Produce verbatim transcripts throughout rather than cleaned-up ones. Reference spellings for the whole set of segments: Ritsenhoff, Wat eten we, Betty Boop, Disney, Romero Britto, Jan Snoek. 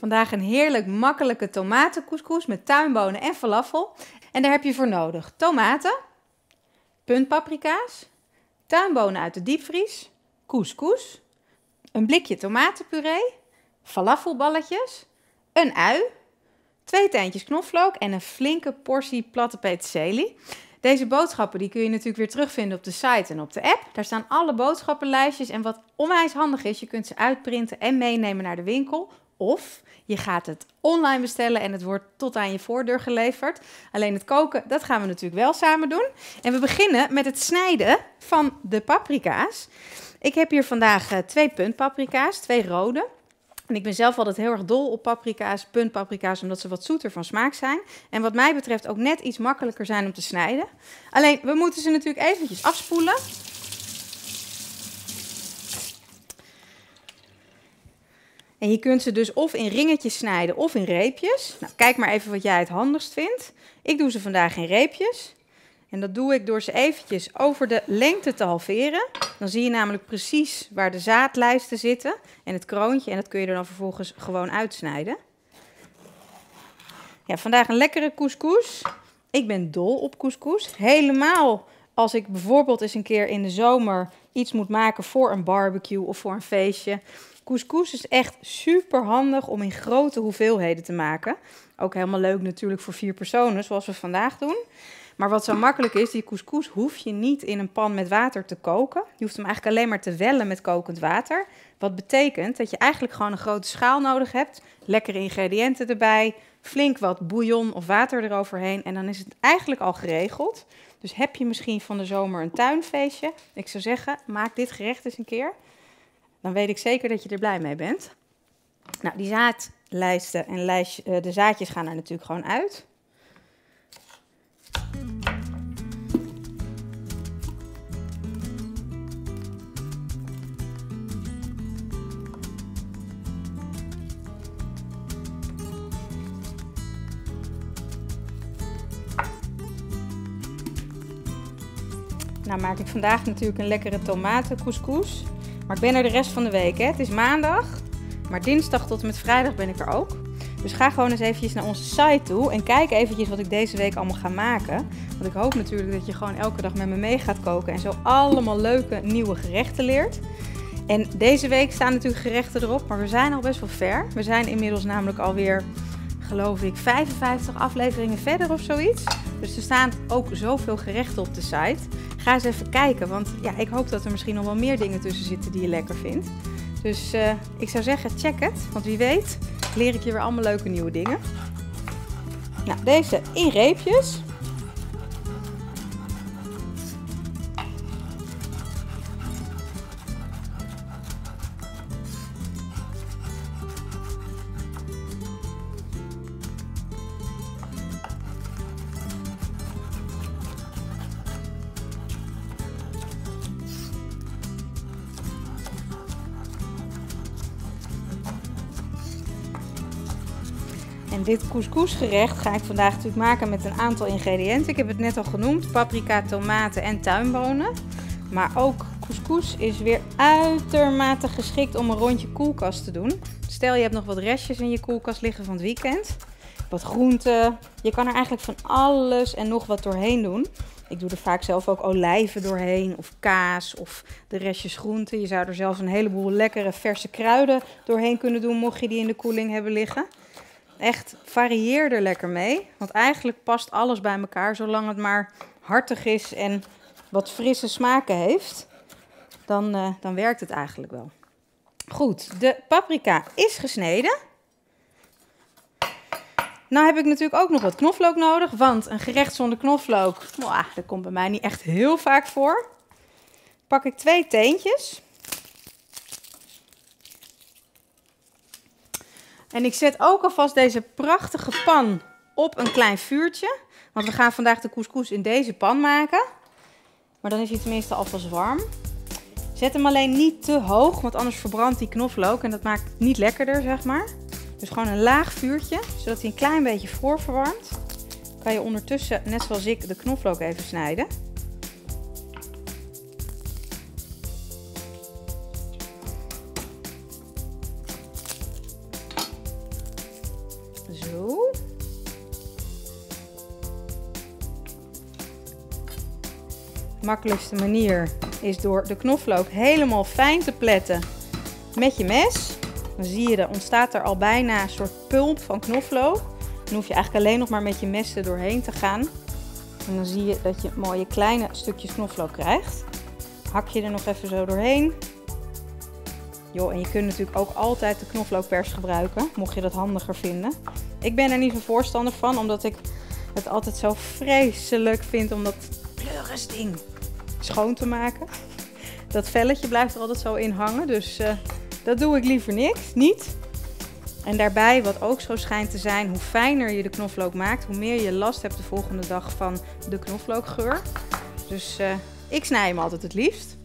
Vandaag een heerlijk makkelijke tomatencouscous met tuinbonen en falafel. En daar heb je voor nodig tomaten, puntpaprika's, tuinbonen uit de diepvries, couscous, een blikje tomatenpuree, falafelballetjes, een ui, twee teentjes knoflook en een flinke portie platte peterselie. Deze boodschappen die kun je natuurlijk weer terugvinden op de site en op de app. Daar staan alle boodschappenlijstjes en wat onwijs handig is, je kunt ze uitprinten en meenemen naar de winkel. Of je gaat het online bestellen en het wordt tot aan je voordeur geleverd. Alleen het koken, dat gaan we natuurlijk wel samen doen. En we beginnen met het snijden van de paprika's. Ik heb hier vandaag twee puntpaprika's, twee rode. En ik ben zelf altijd heel erg dol op paprika's, puntpaprika's, omdat ze wat zoeter van smaak zijn. En wat mij betreft ook net iets makkelijker zijn om te snijden. Alleen, we moeten ze natuurlijk eventjes afspoelen. En je kunt ze dus of in ringetjes snijden of in reepjes. Nou, kijk maar even wat jij het handigst vindt. Ik doe ze vandaag in reepjes. En dat doe ik door ze eventjes over de lengte te halveren. Dan zie je namelijk precies waar de zaadlijsten zitten en het kroontje. En dat kun je er dan vervolgens gewoon uitsnijden. Ja, vandaag een lekkere couscous. Ik ben dol op couscous. Helemaal als ik bijvoorbeeld eens een keer in de zomer iets moet maken voor een barbecue of voor een feestje. Couscous is echt super handig om in grote hoeveelheden te maken. Ook helemaal leuk natuurlijk voor vier personen, zoals we vandaag doen. Maar wat zo makkelijk is, die couscous hoef je niet in een pan met water te koken. Je hoeft hem eigenlijk alleen maar te wellen met kokend water. Wat betekent dat je eigenlijk gewoon een grote schaal nodig hebt. Lekkere ingrediënten erbij, flink wat bouillon of water eroverheen. En dan is het eigenlijk al geregeld. Dus heb je misschien van de zomer een tuinfeestje? Ik zou zeggen, maak dit gerecht eens een keer. Dan weet ik zeker dat je er blij mee bent. Nou, die zaadlijsten en lijstje, de zaadjes gaan er natuurlijk gewoon uit. Nou maak ik vandaag natuurlijk een lekkere tomatencouscous. Maar ik ben er de rest van de week. Hè. Het is maandag, maar dinsdag tot en met vrijdag ben ik er ook. Dus ga gewoon eens eventjes naar onze site toe en kijk eventjes wat ik deze week allemaal ga maken. Want ik hoop natuurlijk dat je gewoon elke dag met me mee gaat koken en zo allemaal leuke nieuwe gerechten leert. En deze week staan natuurlijk gerechten erop, maar we zijn al best wel ver. We zijn inmiddels namelijk alweer, geloof ik, vijfenvijftig afleveringen verder of zoiets. Dus er staan ook zoveel gerechten op de site. Ga eens even kijken, want ja, ik hoop dat er misschien nog wel meer dingen tussen zitten die je lekker vindt. Dus uh, ik zou zeggen, check het, want wie weet leer ik je weer allemaal leuke nieuwe dingen. Nou, deze in reepjes. En dit couscousgerecht ga ik vandaag natuurlijk maken met een aantal ingrediënten. Ik heb het net al genoemd, paprika, tomaten en tuinbonen. Maar ook couscous is weer uitermate geschikt om een rondje koelkast te doen. Stel je hebt nog wat restjes in je koelkast liggen van het weekend. Wat groenten. Je kan er eigenlijk van alles en nog wat doorheen doen. Ik doe er vaak zelf ook olijven doorheen of kaas of de restjes groenten. Je zou er zelfs een heleboel lekkere verse kruiden doorheen kunnen doen mocht je die in de koeling hebben liggen. Echt, varieer er lekker mee, want eigenlijk past alles bij elkaar. Zolang het maar hartig is en wat frisse smaken heeft, dan, uh, dan werkt het eigenlijk wel. Goed, de paprika is gesneden. Nou heb ik natuurlijk ook nog wat knoflook nodig, want een gerecht zonder knoflook, mwah, dat komt bij mij niet echt heel vaak voor. Pak ik twee teentjes. En ik zet ook alvast deze prachtige pan op een klein vuurtje. Want we gaan vandaag de couscous in deze pan maken. Maar dan is hij tenminste alvast warm. Zet hem alleen niet te hoog, want anders verbrandt die knoflook. En dat maakt het niet lekkerder, zeg maar. Dus gewoon een laag vuurtje, zodat hij een klein beetje voorverwarmt. Dan kan je ondertussen, net zoals ik, de knoflook even snijden. makkelijkste manier is door de knoflook helemaal fijn te pletten met je mes. Dan zie je, er ontstaat er al bijna een soort pulp van knoflook. Dan hoef je eigenlijk alleen nog maar met je mes er doorheen te gaan. En dan zie je dat je mooie kleine stukjes knoflook krijgt. Hak je er nog even zo doorheen. Joh, en je kunt natuurlijk ook altijd de knoflookpers gebruiken, mocht je dat handiger vinden. Ik ben er niet zo voorstander van, omdat ik het altijd zo vreselijk vind om dat pleurisding schoon te maken. Dat velletje blijft er altijd zo in hangen, dus uh, dat doe ik liever niks, niet. En daarbij, wat ook zo schijnt te zijn, hoe fijner je de knoflook maakt, hoe meer je last hebt de volgende dag van de knoflookgeur. Dus uh, ik snij hem altijd het liefst.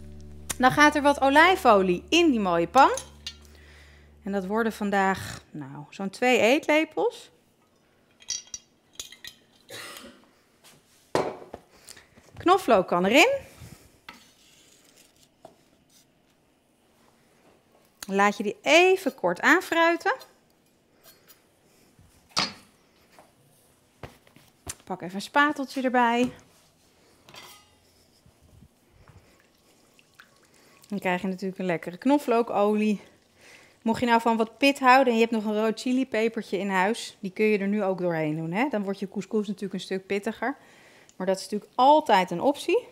Dan gaat er wat olijfolie in die mooie pan. En dat worden vandaag nou, zo'n twee eetlepels. Knoflook kan erin. Laat je die even kort aanfruiten. Pak even een spateltje erbij. Dan krijg je natuurlijk een lekkere knoflookolie. Mocht je nou van wat pit houden en je hebt nog een rood chilipepertje in huis, die kun je er nu ook doorheen doen, hè? Dan wordt je couscous natuurlijk een stuk pittiger. Maar dat is natuurlijk altijd een optie.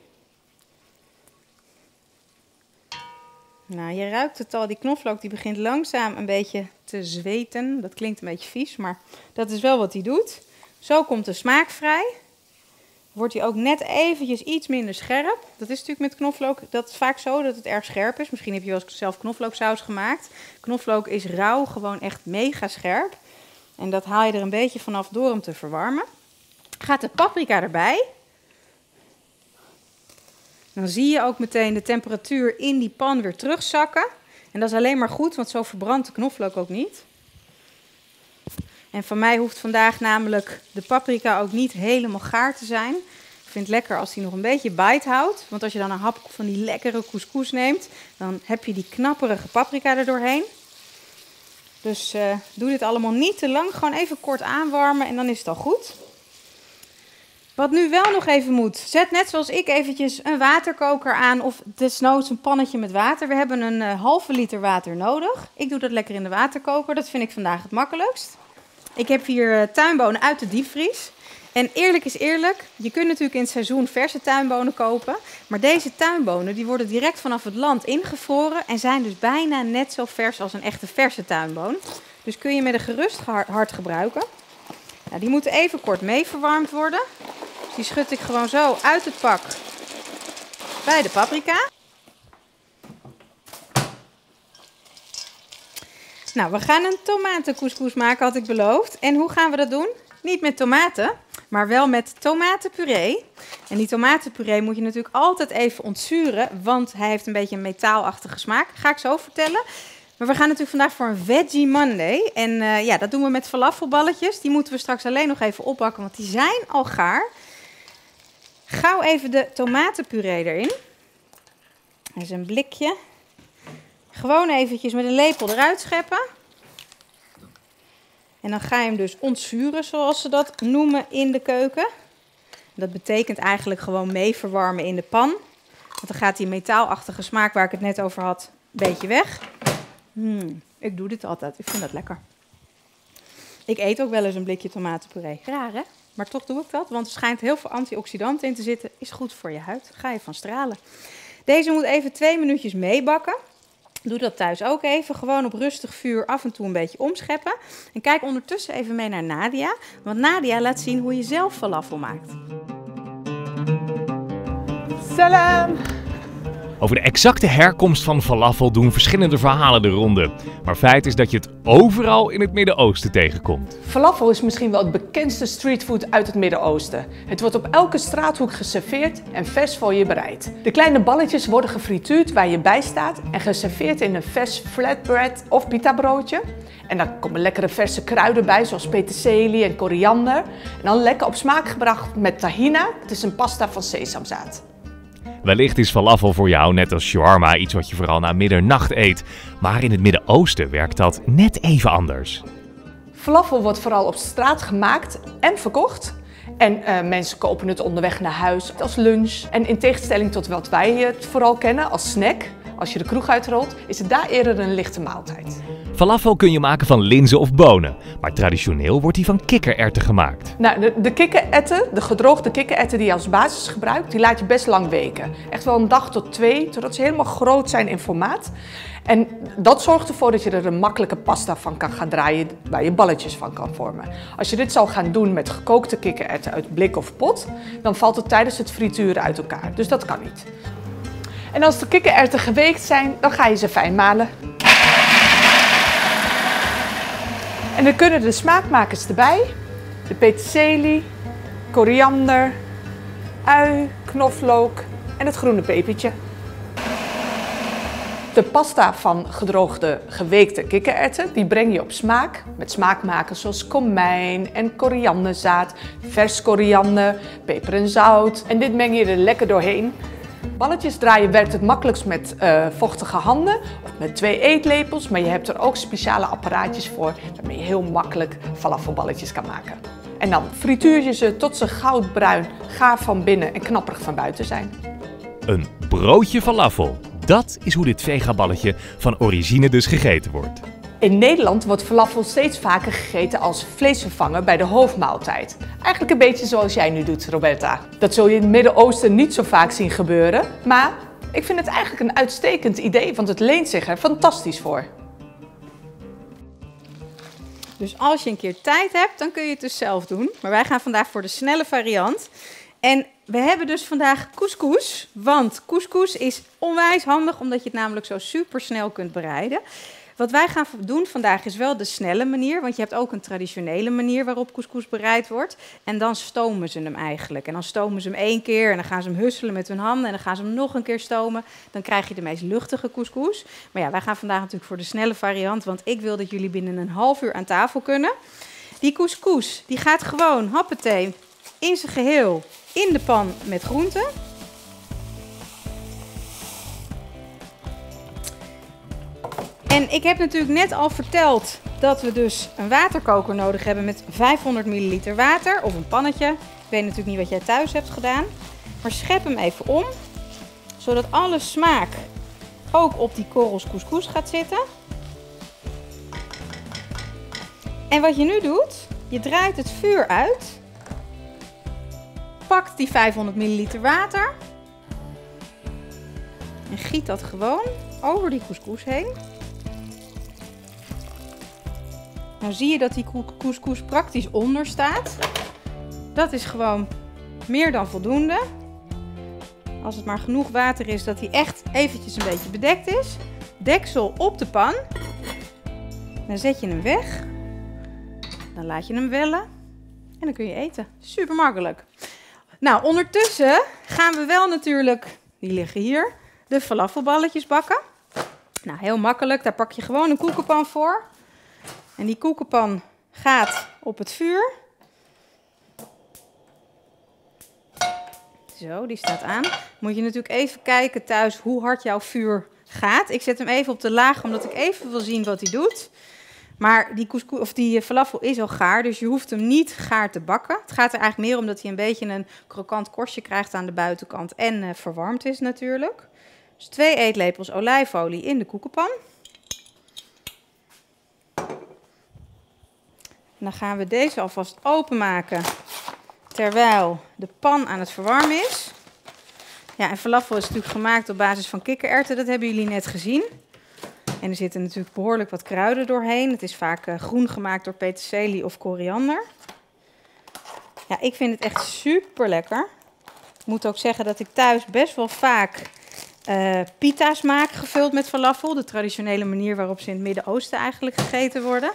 Nou, je ruikt het al, die knoflook die begint langzaam een beetje te zweten. Dat klinkt een beetje vies, maar dat is wel wat hij doet. Zo komt de smaak vrij. Wordt hij ook net eventjes iets minder scherp. Dat is natuurlijk met knoflook, dat is vaak zo dat het erg scherp is. Misschien heb je wel eens zelf knoflooksaus gemaakt. Knoflook is rauw, gewoon echt mega scherp. En dat haal je er een beetje vanaf door hem te verwarmen. Gaat de paprika erbij. Dan zie je ook meteen de temperatuur in die pan weer terugzakken. En dat is alleen maar goed, want zo verbrandt de knoflook ook niet. En van mij hoeft vandaag namelijk de paprika ook niet helemaal gaar te zijn. Ik vind het lekker als die nog een beetje bite houdt. Want als je dan een hap van die lekkere couscous neemt, dan heb je die knapperige paprika er doorheen. Dus uh, doe dit allemaal niet te lang. Gewoon even kort aanwarmen en dan is het al goed. Wat nu wel nog even moet, zet net zoals ik eventjes een waterkoker aan of desnoods een pannetje met water. We hebben een uh, halve liter water nodig. Ik doe dat lekker in de waterkoker, dat vind ik vandaag het makkelijkst. Ik heb hier tuinbonen uit de diepvries. En eerlijk is eerlijk, je kunt natuurlijk in het seizoen verse tuinbonen kopen. Maar deze tuinbonen die worden direct vanaf het land ingevroren en zijn dus bijna net zo vers als een echte verse tuinboon. Dus kun je met een gerust hart gebruiken. Nou, die moeten even kort mee verwarmd worden. Dus die schud ik gewoon zo uit het pak bij de paprika. Nou, we gaan een tomatencouscous maken, had ik beloofd. En hoe gaan we dat doen? Niet met tomaten, maar wel met tomatenpuree. En die tomatenpuree moet je natuurlijk altijd even ontzuren, want hij heeft een beetje een metaalachtige smaak. Ga ik zo vertellen. Maar we gaan natuurlijk vandaag voor een Veggie Monday. En uh, ja, dat doen we met falafelballetjes. Die moeten we straks alleen nog even opbakken, want die zijn al gaar. Gauw even de tomatenpuree erin. Dat is een blikje. Gewoon eventjes met een lepel eruit scheppen. En dan ga je hem dus ontzuren, zoals ze dat noemen in de keuken. Dat betekent eigenlijk gewoon mee verwarmen in de pan. Want dan gaat die metaalachtige smaak waar ik het net over had, een beetje weg. Hmm, ik doe dit altijd, ik vind dat lekker. Ik eet ook wel eens een blikje tomatenpuree. Raar hè? Maar toch doe ik dat, want er schijnt heel veel antioxidanten in te zitten. Is goed voor je huid, ga je van stralen. Deze moet even twee minuutjes meebakken. Doe dat thuis ook even, gewoon op rustig vuur af en toe een beetje omscheppen. En kijk ondertussen even mee naar Nadia, want Nadia laat zien hoe je zelf falafel maakt. Salam! Over de exacte herkomst van falafel doen verschillende verhalen de ronde. Maar feit is dat je het overal in het Midden-Oosten tegenkomt. Falafel is misschien wel het bekendste streetfood uit het Midden-Oosten. Het wordt op elke straathoek geserveerd en vers voor je bereid. De kleine balletjes worden gefrituurd waar je bij staat en geserveerd in een vers flatbread of pita broodje. En daar komen lekkere verse kruiden bij, zoals peterselie en koriander. En dan lekker op smaak gebracht met tahina. Het is een pasta van sesamzaad. Wellicht is falafel voor jou, net als shawarma, iets wat je vooral na middernacht eet. Maar in het Midden-Oosten werkt dat net even anders. Falafel wordt vooral op straat gemaakt en verkocht. En uh, mensen kopen het onderweg naar huis als lunch. En in tegenstelling tot wat wij het vooral kennen als snack, als je de kroeg uitrolt, is het daar eerder een lichte maaltijd. Falafel kun je maken van linzen of bonen, maar traditioneel wordt die van kikkererwten gemaakt. Nou, de, de kikkererwten, de gedroogde kikkererwten die je als basis gebruikt, die laat je best lang weken. Echt wel een dag tot twee, totdat ze helemaal groot zijn in formaat. En dat zorgt ervoor dat je er een makkelijke pasta van kan gaan draaien, waar je balletjes van kan vormen. Als je dit zou gaan doen met gekookte kikkererwten uit blik of pot, dan valt het tijdens het frituren uit elkaar, dus dat kan niet. En als de kikkererwten geweekt zijn, dan ga je ze fijn malen. En dan kunnen de smaakmakers erbij, de peterselie, koriander, ui, knoflook en het groene pepertje. De pasta van gedroogde, geweekte kikkererwten, die breng je op smaak met smaakmakers zoals komijn en korianderzaad, vers koriander, peper en zout. En dit meng je er lekker doorheen. Balletjes draaien werkt het makkelijkst met uh, vochtige handen of met twee eetlepels, maar je hebt er ook speciale apparaatjes voor waarmee je heel makkelijk falafelballetjes kan maken. En dan frituur je ze tot ze goudbruin, gaaf van binnen en knapperig van buiten zijn. Een broodje falafel, dat is hoe dit vegaballetje van origine dus gegeten wordt. In Nederland wordt falafel steeds vaker gegeten als vleesvervanger bij de hoofdmaaltijd. Eigenlijk een beetje zoals jij nu doet, Roberta. Dat zul je in het Midden-Oosten niet zo vaak zien gebeuren. Maar ik vind het eigenlijk een uitstekend idee, want het leent zich er fantastisch voor. Dus als je een keer tijd hebt, dan kun je het dus zelf doen. Maar wij gaan vandaag voor de snelle variant. En we hebben dus vandaag couscous. Want couscous is onwijs handig, omdat je het namelijk zo super snel kunt bereiden. Wat wij gaan doen vandaag is wel de snelle manier, want je hebt ook een traditionele manier waarop couscous bereid wordt. En dan stomen ze hem eigenlijk. En dan stomen ze hem één keer en dan gaan ze hem husselen met hun handen en dan gaan ze hem nog een keer stomen. Dan krijg je de meest luchtige couscous. Maar ja, wij gaan vandaag natuurlijk voor de snelle variant, want ik wil dat jullie binnen een half uur aan tafel kunnen. Die couscous, die gaat gewoon happetee in zijn geheel in de pan met groenten. En ik heb natuurlijk net al verteld dat we dus een waterkoker nodig hebben met vijfhonderd milliliter water of een pannetje. Ik weet natuurlijk niet wat jij thuis hebt gedaan, maar schep hem even om, zodat alle smaak ook op die korrels couscous gaat zitten. En wat je nu doet, je draait het vuur uit, pakt die vijfhonderd milliliter water en giet dat gewoon over die couscous heen. Nou zie je dat die couscous praktisch onder staat. Dat is gewoon meer dan voldoende. Als het maar genoeg water is dat hij echt eventjes een beetje bedekt is. Deksel op de pan. Dan zet je hem weg. Dan laat je hem wellen. En dan kun je eten. Super makkelijk. Nou, ondertussen gaan we wel natuurlijk, die liggen hier, de falafelballetjes bakken. Nou, heel makkelijk. Daar pak je gewoon een koekenpan voor. En die koekenpan gaat op het vuur. Zo, die staat aan. Moet je natuurlijk even kijken thuis hoe hard jouw vuur gaat. Ik zet hem even op de laag, omdat ik even wil zien wat hij doet. Maar die, couscous, of die falafel is al gaar, dus je hoeft hem niet gaar te bakken. Het gaat er eigenlijk meer om dat hij een beetje een krokant korstje krijgt aan de buitenkant. En uh, verwarmd is natuurlijk. Dus twee eetlepels olijfolie in de koekenpan. En dan gaan we deze alvast openmaken terwijl de pan aan het verwarmen is. Ja, en falafel is natuurlijk gemaakt op basis van kikkererwten, dat hebben jullie net gezien. En er zitten natuurlijk behoorlijk wat kruiden doorheen. Het is vaak uh, groen gemaakt door peterselie of koriander. Ja, ik vind het echt super lekker. Ik moet ook zeggen dat ik thuis best wel vaak uh, pita's maak gevuld met falafel. De traditionele manier waarop ze in het Midden-Oosten eigenlijk gegeten worden.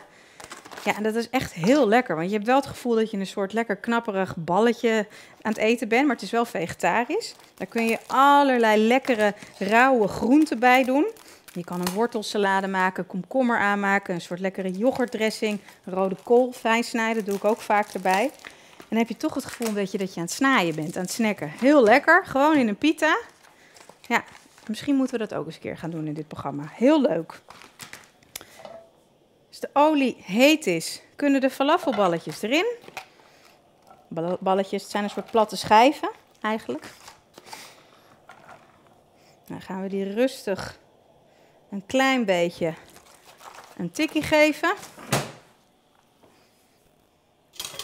Ja, en dat is echt heel lekker, want je hebt wel het gevoel dat je een soort lekker knapperig balletje aan het eten bent, maar het is wel vegetarisch. Daar kun je allerlei lekkere rauwe groenten bij doen. Je kan een wortelsalade maken, komkommer aanmaken, een soort lekkere yoghurtdressing, rode kool fijn snijden, doe ik ook vaak erbij. En dan heb je toch het gevoel een beetje dat je aan het snaaien bent, aan het snacken. Heel lekker, gewoon in een pita. Ja, misschien moeten we dat ook eens een keer gaan doen in dit programma. Heel leuk. Als de olie heet is, kunnen de falafelballetjes erin. balletjes. Het zijn een soort platte schijven eigenlijk. Dan gaan we die rustig een klein beetje een tikkie geven.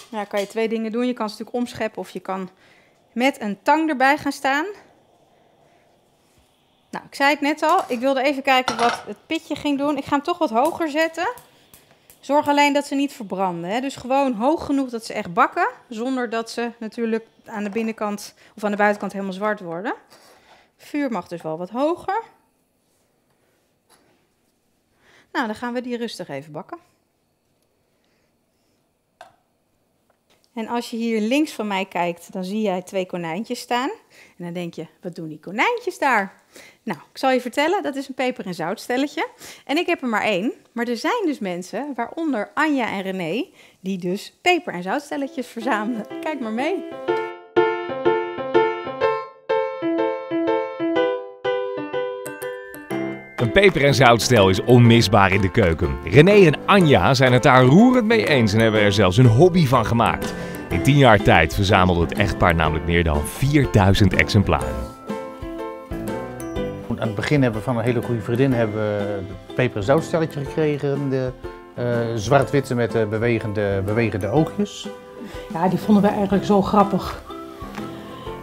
Ja, kan je twee dingen doen. Je kan ze natuurlijk omscheppen of je kan met een tang erbij gaan staan. Nou, ik zei het net al. Ik wilde even kijken wat het pitje ging doen. Ik ga hem toch wat hoger zetten. Zorg alleen dat ze niet verbranden. Hè? Dus gewoon hoog genoeg dat ze echt bakken. Zonder dat ze natuurlijk aan de binnenkant of aan de buitenkant helemaal zwart worden. Vuur mag dus wel wat hoger. Nou, dan gaan we die rustig even bakken. En als je hier links van mij kijkt, dan zie jij twee konijntjes staan. En dan denk je, wat doen die konijntjes daar? Nou, ik zal je vertellen, dat is een peper- en zoutstelletje. En ik heb er maar één. Maar er zijn dus mensen, waaronder Anja en René, die dus peper- en zoutstelletjes verzamelen. Kijk maar mee. Een peper- en zoutstel is onmisbaar in de keuken. René en Anja zijn het daar roerend mee eens en hebben er zelfs een hobby van gemaakt. In tien jaar tijd verzamelde het echtpaar namelijk meer dan vierduizend exemplaren. Aan het begin hebben we van een hele goede vriendin hebben we een peper- en zoutstelletje gekregen. De uh, zwart-witte met de bewegende, bewegende oogjes. Ja, die vonden we eigenlijk zo grappig.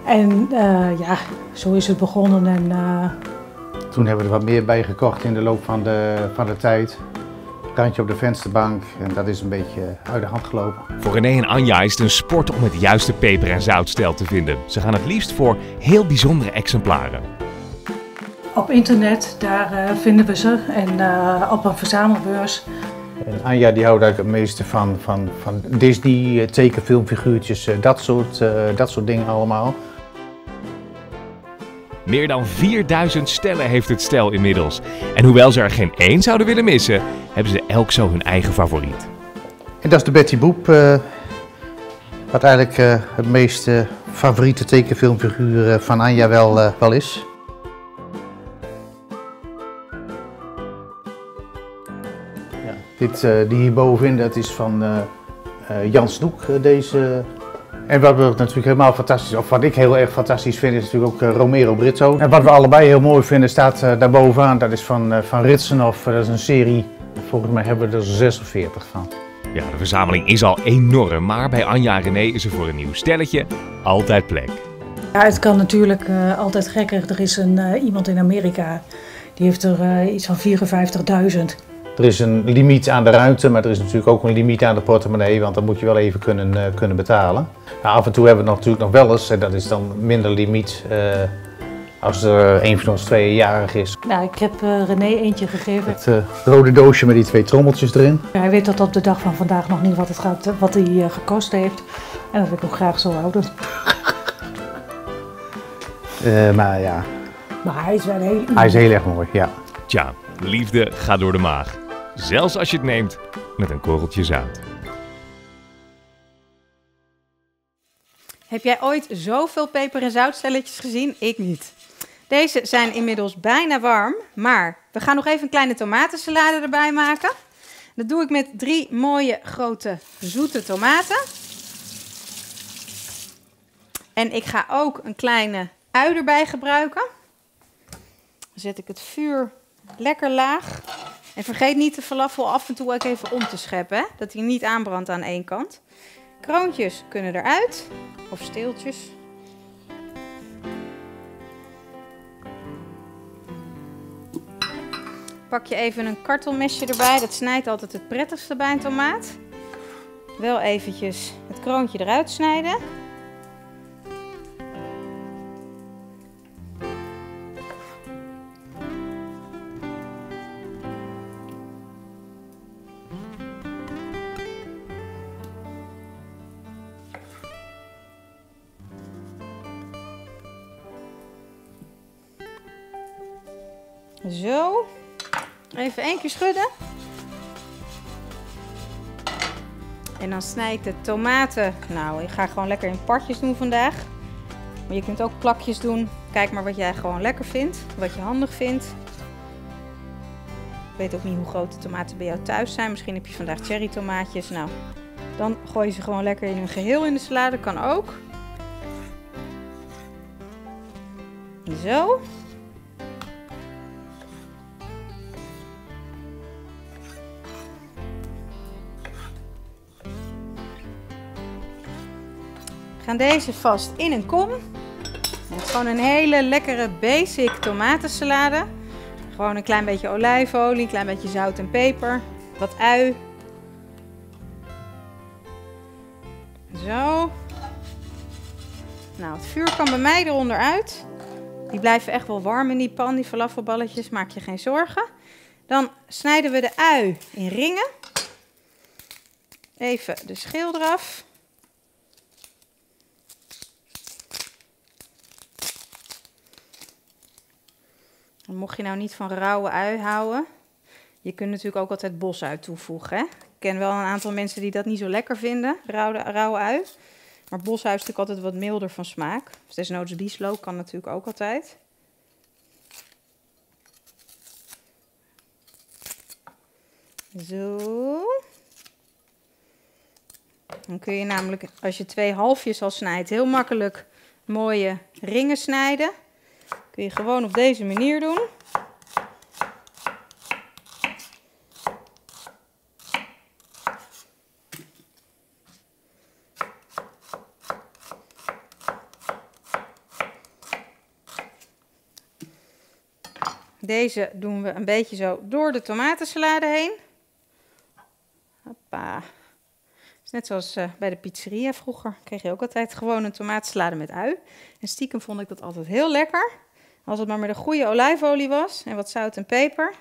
En uh, ja, zo is het begonnen en... Uh... Toen hebben we er wat meer bij gekocht in de loop van de, van de tijd. Randje op de vensterbank en dat is een beetje uit de hand gelopen. Voor René en Anja is het een sport om het juiste peper- en zoutstel te vinden. Ze gaan het liefst voor heel bijzondere exemplaren. Op internet, daar uh, vinden we ze en uh, op een verzamelbeurs. En Anja die houdt eigenlijk het meeste van, van, van Disney, tekenfilmfiguurtjes, uh, dat, soort, uh, dat soort dingen allemaal. Meer dan vierduizend stellen heeft het stel inmiddels. En hoewel ze er geen één zouden willen missen, hebben ze elk zo hun eigen favoriet. En dat is de Betty Boop, uh, wat eigenlijk uh, het meest uh, favoriete tekenfilmfiguur uh, van Anja wel, uh, wel is. Ja, dit, uh, die hierbovenin, dat is van uh, uh, Jan Snoek, uh, deze... En wat we natuurlijk helemaal fantastisch, of wat ik heel erg fantastisch vind, is natuurlijk ook uh, Romero Britto. En wat we allebei heel mooi vinden staat uh, daarbovenaan, dat is van, uh, van Ritsenhoff. Uh, dat is een serie, volgens mij hebben we er zesenveertig van. Ja, de verzameling is al enorm, maar bij Anja en René is er voor een nieuw stelletje altijd plek. Ja, het kan natuurlijk uh, altijd gekker. Er is een, uh, iemand in Amerika, die heeft er uh, iets van vierenvijftigduizend. Er is een limiet aan de ruimte, maar er is natuurlijk ook een limiet aan de portemonnee, want dat moet je wel even kunnen, uh, kunnen betalen. Nou, af en toe hebben we het natuurlijk nog wel eens, en dat is dan minder limiet uh, als er een van ons tweejarig is. Nou, ik heb uh, René eentje gegeven. Het uh, rode doosje met die twee trommeltjes erin. Hij weet tot op de dag van vandaag nog niet wat het gaat, wat hij uh, gekost heeft. En dat wil ik nog graag zo houden. uh, maar ja. Maar hij is wel heel... Hij is heel erg mooi, ja. Tja, liefde gaat door de maag. Zelfs als je het neemt met een korreltje zout. Heb jij ooit zoveel peper- en zoutstelletjes gezien? Ik niet. Deze zijn inmiddels bijna warm, maar we gaan nog even een kleine tomatensalade erbij maken. Dat doe ik met drie mooie grote zoete tomaten. En ik ga ook een kleine ui erbij gebruiken. Dan zet ik het vuur lekker laag. En vergeet niet de falafel af en toe ook even om te scheppen, hè? Dat hij niet aanbrandt aan één kant. Kroontjes kunnen eruit, of steeltjes. Pak je even een kartelmesje erbij, dat snijdt altijd het prettigste bij een tomaat. Wel eventjes het kroontje eruit snijden. Zo, even één keer schudden. En dan snij ik de tomaten. Nou, ik ga gewoon lekker in partjes doen vandaag. Maar je kunt ook plakjes doen. Kijk maar wat jij gewoon lekker vindt, wat je handig vindt. Ik weet ook niet hoe groot de tomaten bij jou thuis zijn. Misschien heb je vandaag cherrytomaatjes. Nou, Dan gooi je ze gewoon lekker in hun geheel in de salade, kan ook. Zo. We gaan deze vast in een kom. Het is gewoon een hele lekkere basic tomatensalade. Gewoon een klein beetje olijfolie, een klein beetje zout en peper, wat ui. Zo. Nou, het vuur kan bij mij eronder uit. Die blijven echt wel warm in die pan, die falafelballetjes, maak je geen zorgen. Dan snijden we de ui in ringen. Even de schil eraf. En mocht je nou niet van rauwe ui houden, je kunt natuurlijk ook altijd bosui toevoegen. Hè? Ik ken wel een aantal mensen die dat niet zo lekker vinden, rauwe, rauwe ui. Maar bosui is natuurlijk altijd wat milder van smaak. Dus desnoods bieslook kan natuurlijk ook altijd. Zo. Dan kun je namelijk, als je twee halfjes al snijdt, heel makkelijk mooie ringen snijden. Kun je gewoon op deze manier doen. Deze doen we een beetje zo door de tomatensalade heen. Hoppa. Dat is net zoals bij de pizzeria vroeger. Kreeg je ook altijd gewoon een tomatensalade met ui. En stiekem vond ik dat altijd heel lekker. Als het maar met een goede olijfolie was en wat zout en peper.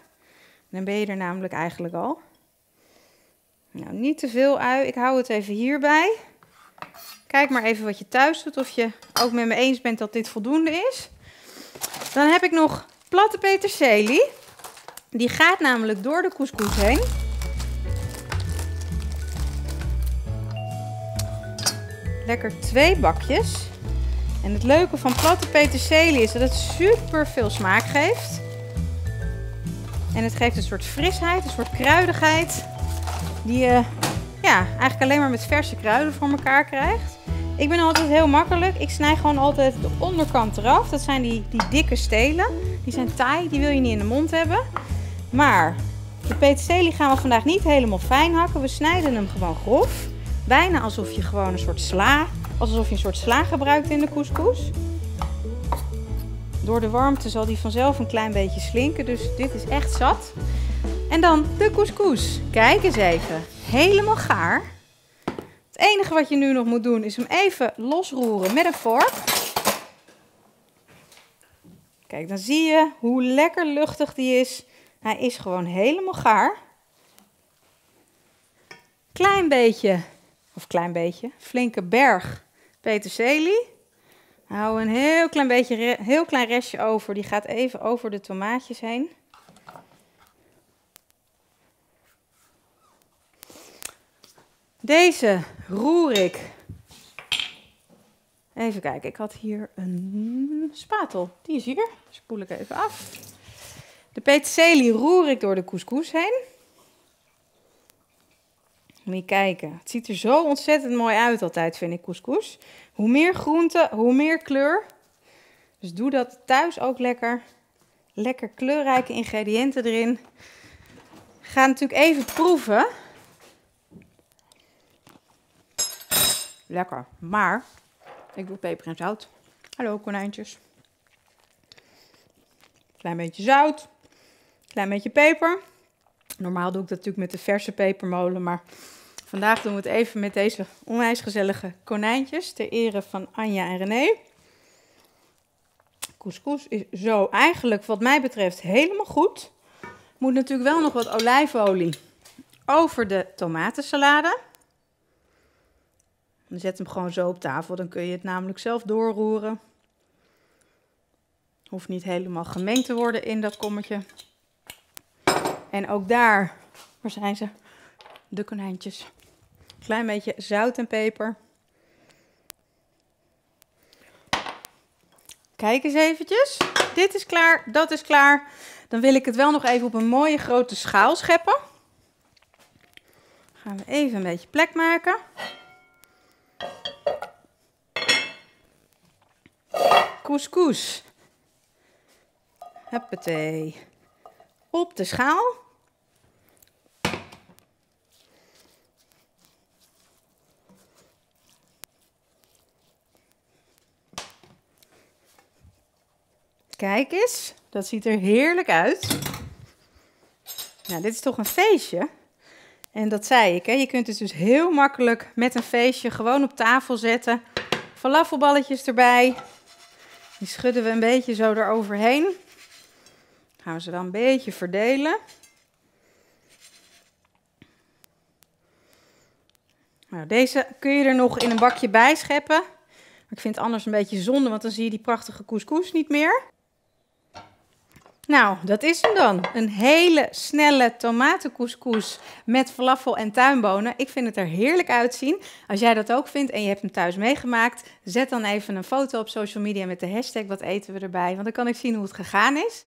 Dan ben je er namelijk eigenlijk al. Nou, niet te veel ui. Ik hou het even hierbij. Kijk maar even wat je thuis doet. Of je ook met me eens bent dat dit voldoende is. Dan heb ik nog platte peterselie. Die gaat namelijk door de couscous heen. Lekker twee bakjes. En het leuke van platte peterselie is dat het super veel smaak geeft. En het geeft een soort frisheid, een soort kruidigheid. Die je ja, eigenlijk alleen maar met verse kruiden voor elkaar krijgt. Ik ben altijd heel makkelijk. Ik snij gewoon altijd de onderkant eraf. Dat zijn die, die dikke stelen. Die zijn taai, die wil je niet in de mond hebben. Maar de peterselie gaan we vandaag niet helemaal fijn hakken. We snijden hem gewoon grof. Bijna alsof je gewoon een soort sla... Alsof je een soort sla gebruikt in de couscous. Door de warmte zal die vanzelf een klein beetje slinken. Dus dit is echt zat. En dan de couscous. Kijk eens even. Helemaal gaar. Het enige wat je nu nog moet doen is hem even losroeren met een vork. Kijk, dan zie je hoe lekker luchtig die is. Hij is gewoon helemaal gaar. Klein beetje... Of klein beetje, flinke berg peterselie. Hou een heel klein beetje, heel klein restje over. Die gaat even over de tomaatjes heen. Deze roer ik. Even kijken, ik had hier een spatel. Die is hier. Spoel ik even af. De peterselie roer ik door de couscous heen. Moet je kijken. Het ziet er zo ontzettend mooi uit altijd, vind ik, couscous. Hoe meer groente, hoe meer kleur. Dus doe dat thuis ook lekker. Lekker kleurrijke ingrediënten erin. Ga natuurlijk even proeven. Lekker. Maar ik doe peper en zout. Hallo konijntjes. Klein beetje zout. Klein beetje peper. Normaal doe ik dat natuurlijk met de verse pepermolen, maar... Vandaag doen we het even met deze onwijs gezellige konijntjes, ter ere van Anja en René. Couscous is zo eigenlijk wat mij betreft helemaal goed. Moet natuurlijk wel nog wat olijfolie over de tomatensalade. Dan zet hem gewoon zo op tafel, dan kun je het namelijk zelf doorroeren. Hoeft niet helemaal gemengd te worden in dat kommetje. En ook daar, waar zijn ze? De konijntjes. Klein beetje zout en peper. Kijk eens eventjes. Dit is klaar, dat is klaar. Dan wil ik het wel nog even op een mooie grote schaal scheppen. gaan we even een beetje plek maken. Couscous. Huppatee. Op de schaal. Kijk eens, dat ziet er heerlijk uit. Nou, dit is toch een feestje. En dat zei ik, hè? Je kunt het dus heel makkelijk met een feestje gewoon op tafel zetten. Falafelballetjes erbij. Die schudden we een beetje zo eroverheen. Gaan we ze dan een beetje verdelen. Nou, deze kun je er nog in een bakje bij scheppen. Maar ik vind het anders een beetje zonde, want dan zie je die prachtige couscous niet meer. Nou, dat is hem dan. Een hele snelle tomatencouscous met falafel en tuinbonen. Ik vind het er heerlijk uitzien. Als jij dat ook vindt en je hebt hem thuis meegemaakt, zet dan even een foto op social media met de hashtag wat eten we erbij. Want dan kan ik zien hoe het gegaan is.